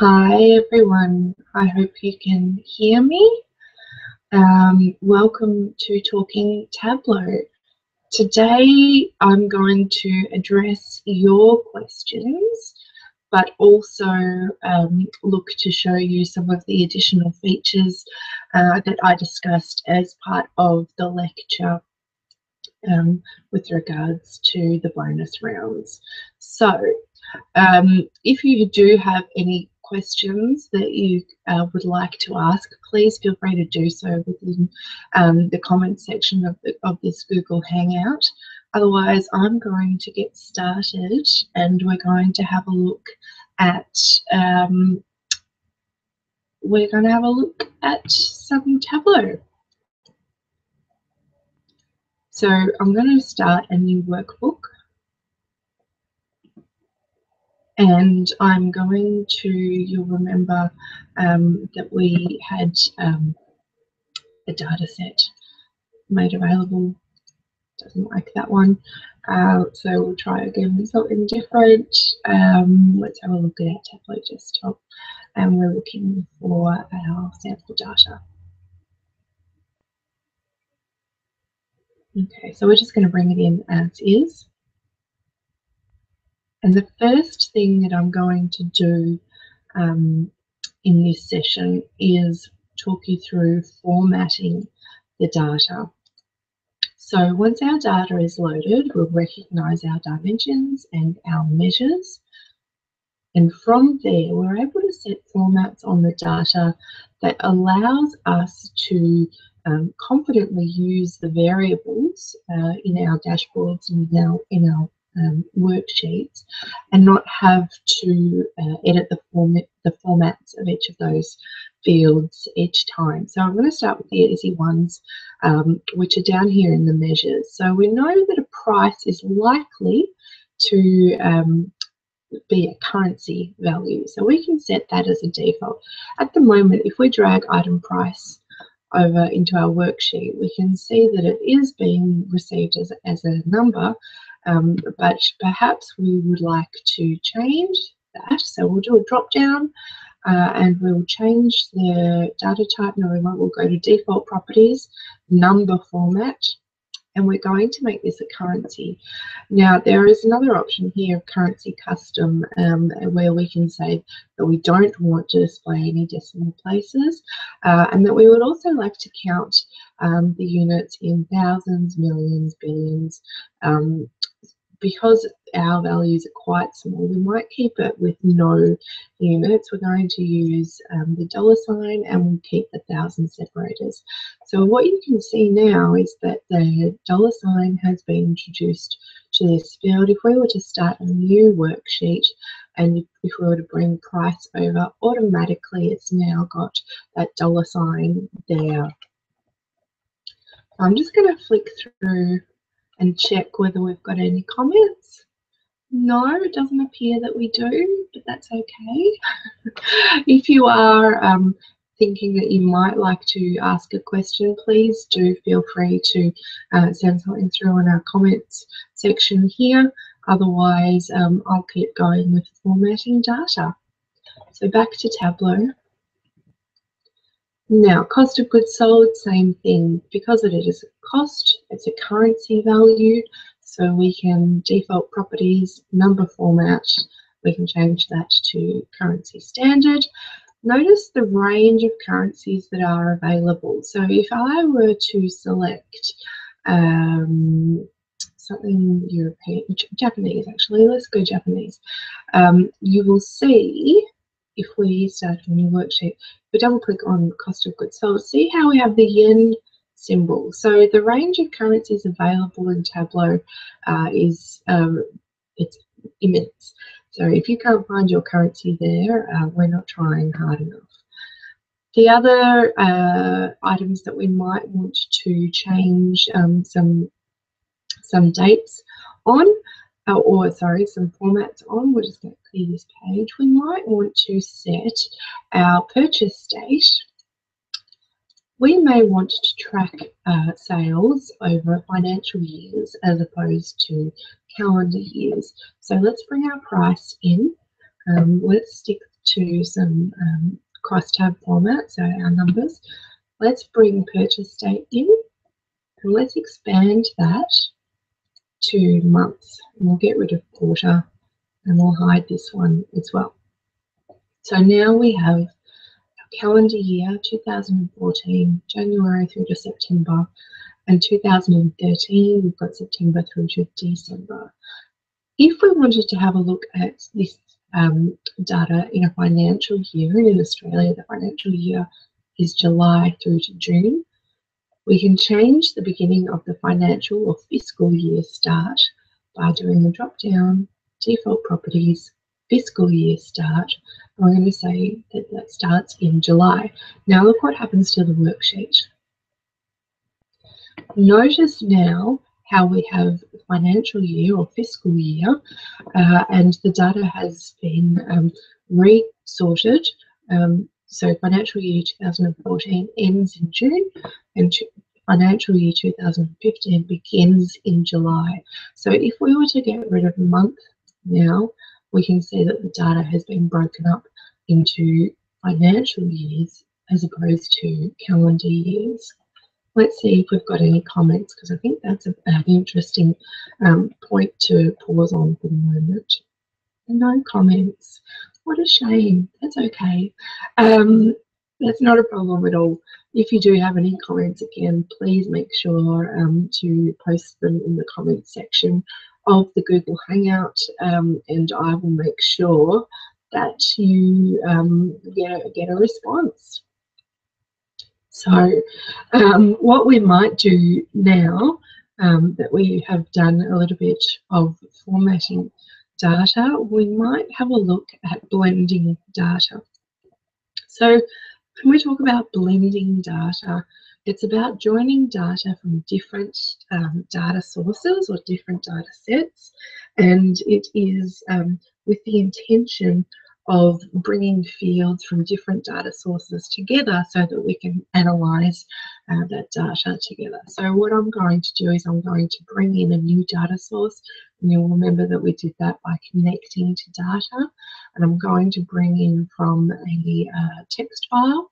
Hi everyone, I hope you can hear me. Welcome to Talking Tableau. Today I'm going to address your questions, but also look to show you some of the additional features that I discussed as part of the lecture with regards to the bonus rounds. So if you do have any questions that you would like to ask, please feel free to do so within the comments section of this Google Hangout. Otherwise, I'm going to get started and we're going to have a look at some Tableau. So I'm going to start a new workbook. And I'm going to, you'll remember that we had a data set made available. Doesn't like that one. So we'll try again with something different. Let's have a look at our Tableau desktop. And we're looking for our sample data. Okay, so we're just going to bring it in as is. And the first thing that I'm going to do in this session is talk you through formatting the data. So once our data is loaded, we'll recognise our dimensions and our measures. And from there, we're able to set formats on the data that allows us to confidently use the variables in our dashboards and now in our worksheets, and not have to edit the formats of each of those fields each time. So I'm going to start with the easy ones, which are down here in the measures. So we know that a price is likely to be a currency value. So we can set that as a default. At the moment, if we drag item price over into our worksheet, we can see that it is being received as a number. But perhaps we would like to change that. So we'll do a drop down and we'll change the data type. No, we won't. We'll go to default properties, number format, and we're going to make this a currency. Now, there is another option here of currency custom where we can say that we don't want to display any decimal places and that we would also like to count the units in thousands, millions, billions. Because our values are quite small, we might keep it with no units. We're going to use the dollar sign and we'll keep the thousand separators. So what you can see now is that the dollar sign has been introduced to this field. If we were to start a new worksheet and if we were to bring price over, automatically it's now got that dollar sign there. I'm just going to flick through and check whether we've got any comments. No, it doesn't appear that we do, but that's okay. If you are thinking that you might like to ask a question, please do feel free to send something through in our comments section here. Otherwise, I'll keep going with formatting data. So back to Tableau. Now, cost of goods sold, same thing. Because it is a cost, it's a currency value, so we can default properties, number format, we can change that to currency standard. Notice the range of currencies that are available. So if I were to select something European, Japanese actually, let's go Japanese, you will see if we start a new worksheet, we double click on cost of goods sold, see how we have the yen symbol. So the range of currencies available in Tableau is it's immense. So if you can't find your currency there, we're not trying hard enough. The other items that we might want to change some dates on, some formats on, we're just going to clear this page. We might want to set our purchase date. We may want to track sales over financial years as opposed to calendar years. So let's bring our price in. Let's stick to some crosstab format, so our numbers. Let's bring purchase date in and let's expand that to months. And we'll get rid of quarter and we'll hide this one as well. So now we have our calendar year 2014, January through to September, and 2013, we've got September through to December. If we wanted to have a look at this data in a financial year, and in Australia, the financial year is July through to June, we can change the beginning of the financial or fiscal year start by doing the drop down, default properties, fiscal year start, and we're going to say that that starts in July. Now look what happens to the worksheet. Notice now how we have the financial year or fiscal year, and the data has been re-sorted. So financial year 2014 ends in June and financial year 2015 begins in July. So if we were to get rid of month now, we can see that the data has been broken up into financial years as opposed to calendar years. Let's see if we've got any comments, because I think that's an interesting point to pause on for the moment. No comments. What a shame. That's okay. That's not a problem at all. If you do have any comments, again, please make sure to post them in the comments section of the Google Hangout, and I will make sure that you get a response. So what we might do now that we have done a little bit of formatting data, we might have a look at blending data. So when we talk about blending data, it's about joining data from different data sources or different data sets, and it is with the intention of bringing fields from different data sources together so that we can analyse that data together. So what I'm going to do is I'm going to bring in a new data source, and you'll remember that we did that by connecting to data, and I'm going to bring in from a text file,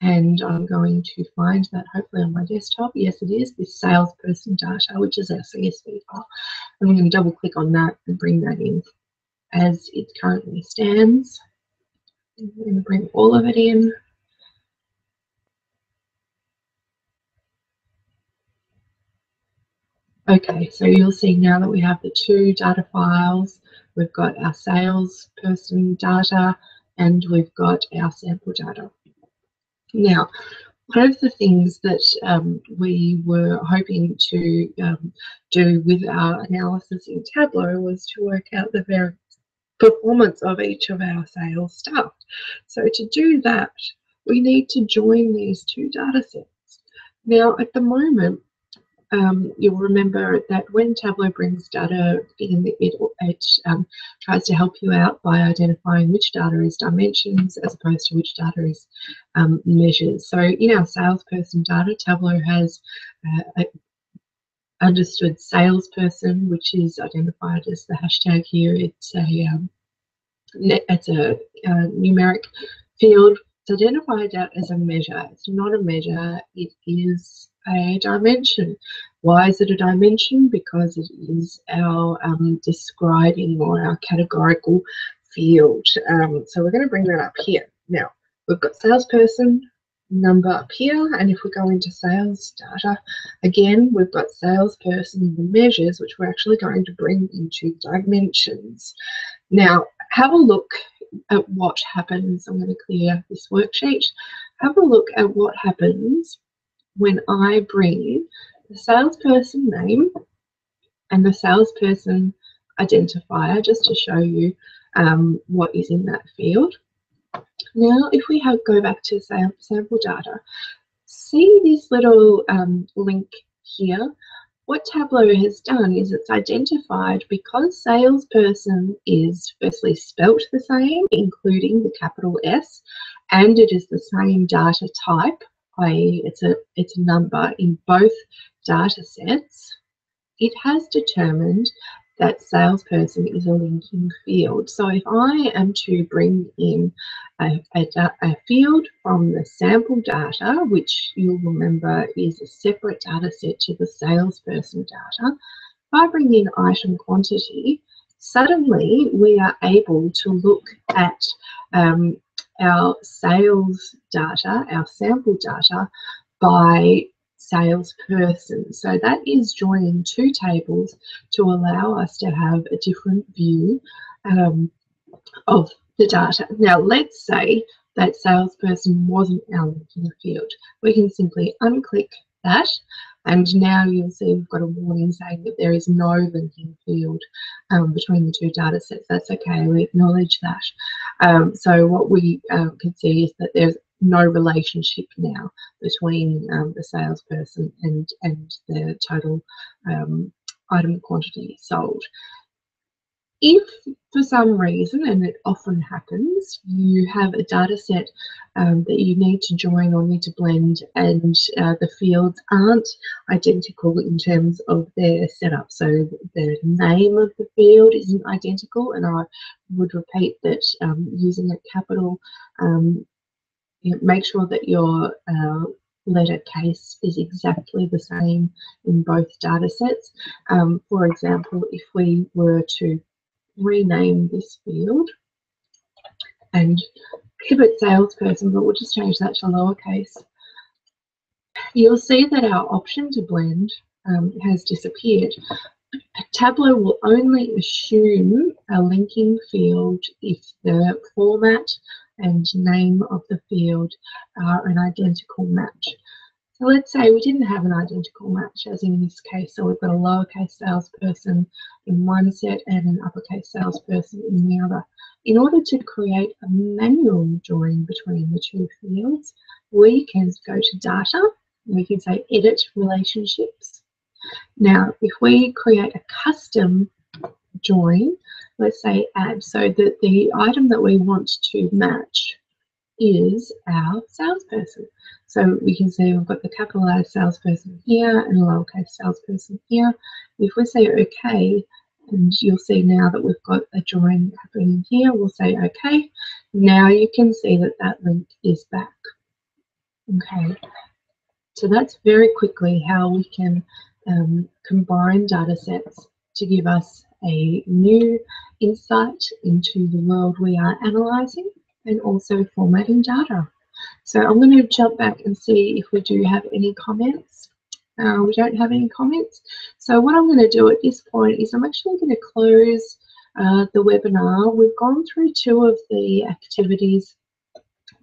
and I'm going to find that hopefully on my desktop. Yes, it is this salesperson data, which is our CSV file. I'm going to double click on that and bring that in as it currently stands. I'm going to bring all of it in. Okay, so you'll see now that we have the two data files. We've got our salesperson data and we've got our sample data. Now, one of the things that we were hoping to do with our analysis in Tableau was to work out the very performance of each of our sales staff. So to do that, we need to join these two data sets. Now at the moment, you'll remember that when Tableau brings data in, it tries to help you out by identifying which data is dimensions as opposed to which data is measures. So in our salesperson data, Tableau has understood salesperson, which is identified as the hashtag here. It's a numeric field. It's identified out as a measure. It's not a measure, it is a dimension. Why is it a dimension? Because it is our describing or our categorical field. So we're going to bring that up here. Now we've got salesperson number up here, and if we go into sales data again, we've got salesperson and the measures, which we're actually going to bring into dimensions. Now have a look at what happens. I'm going to clear this worksheet. Have a look at what happens when I bring the salesperson name and the salesperson identifier, just to show you what is in that field. Now, if we go back to sample data, see this little link here. What Tableau has done is it's identified, because salesperson is firstly spelt the same, including the capital S, and it is the same data type, i.e. it's a number in both data sets, it has determined that salesperson is a linking field. So if I am to bring in a field from the sample data, which you'll remember is a separate data set to the salesperson data, if I bring in item quantity, suddenly we are able to look at our sales data, our sample data, by salesperson. So that is joining two tables to allow us to have a different view of the data. Now, let's say that salesperson wasn't our linking field. We can simply unclick that, and now you'll see we've got a warning saying that there is no linking field between the two data sets. That's okay, we acknowledge that. So what we can see is that there's no relationship now between the salesperson and the total item quantity sold. If for some reason, and it often happens, you have a data set that you need to join or need to blend, and the fields aren't identical in terms of their setup. So the name of the field isn't identical, and I would repeat that using a capital, make sure that your letter case is exactly the same in both data sets. For example, if we were to rename this field and give it salesperson, but we'll just change that to lowercase, you'll see that our option to blend has disappeared. Tableau will only assume a linking field if the format and name of the field are an identical match. So let's say we didn't have an identical match, as in this case, so we've got a lowercase salesperson in one set and an uppercase salesperson in the other. In order to create a manual join between the two fields, we can go to data, and we can say edit relationships. Now, if we create a custom join, let's say add, so that the item that we want to match is our salesperson. So we can say we've got the capitalized salesperson here and a lowercase salesperson here. If we say okay, and you'll see now that we've got a join happening here, we'll say okay. Now you can see that that link is back. Okay, so that's very quickly how we can combine data sets to give us a new insight into the world we are analysing and also formatting data. So I'm going to jump back and see if we do have any comments. We don't have any comments. So what I'm going to do at this point is I'm actually going to close the webinar. We've gone through two of the activities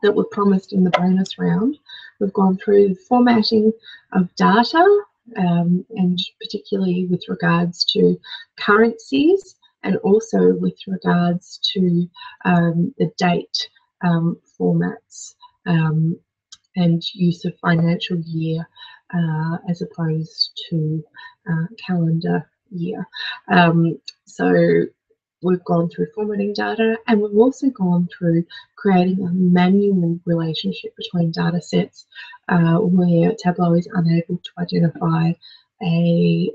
that were promised in the bonus round. We've gone through the formatting of data, and particularly with regards to currencies, and also with regards to the date formats and use of financial year as opposed to calendar year. So we've gone through formatting data, and we've also gone through creating a manual relationship between data sets where Tableau is unable to identify a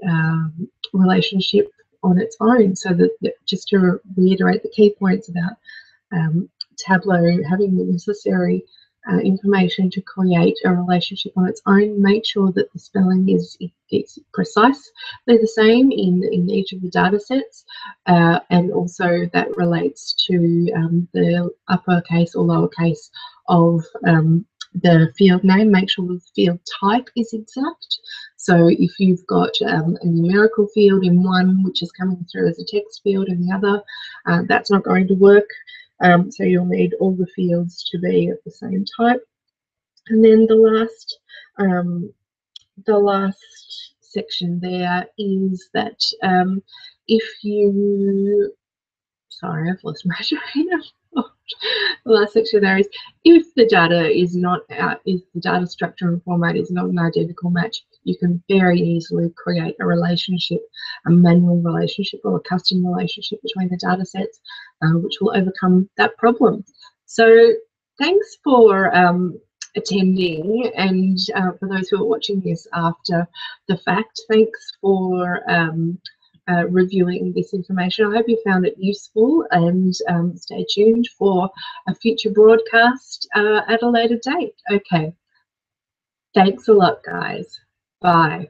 relationship on its own. So that, just to reiterate the key points about Tableau having the necessary information to create a relationship on its own, make sure that the spelling is precisely the same in each of the data sets, and also that relates to the uppercase or lowercase of the field name. Make sure the field type is exact. So if you've got a numerical field in one which is coming through as a text field in the other, that's not going to work. So you'll need all the fields to be of the same type. And then the last section there is that if you, sorry, I've lost my train of thought. The last section there is if the data is not out, if the data structure and format is not an identical match, you can very easily create a relationship, a manual relationship or a custom relationship between the data sets, which will overcome that problem. So thanks for attending, and for those who are watching this after the fact, thanks for reviewing this information. I hope you found it useful, and stay tuned for a future broadcast at a later date. Okay. Thanks a lot, guys. Bye.